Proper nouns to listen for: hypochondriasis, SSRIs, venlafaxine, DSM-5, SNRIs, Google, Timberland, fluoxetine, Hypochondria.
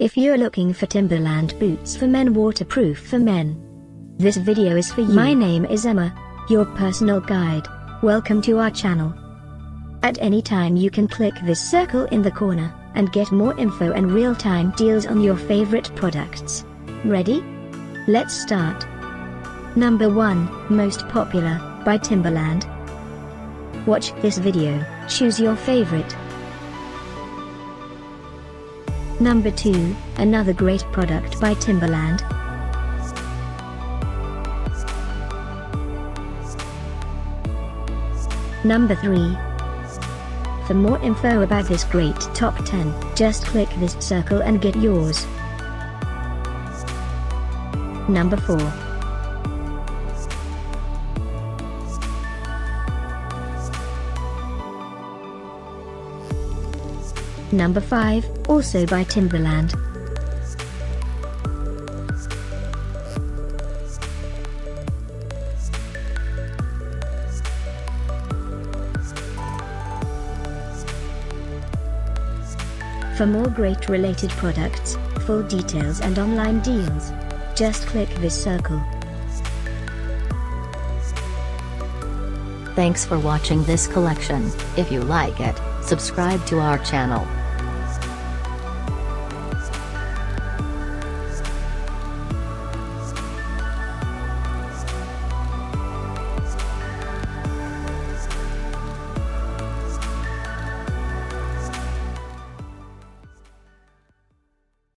If you're looking for Timberland boots for men, waterproof for men, this video is for you. My name is Emma, your personal guide. Welcome to our channel. At any time you can click this circle in the corner, and get more info and real-time deals on your favorite products. Ready? Let's start. Number 1, Most Popular, by Timberland. Watch this video, choose your favorite. Number 2, another great product by Timberland. Number 3. For more info about this great top 10, just click this circle and get yours. Number 4. Number 5, also by Timberland. For more great related products, full details and online deals, just click this circle. Thanks for watching this collection. If you like it, subscribe to our channel.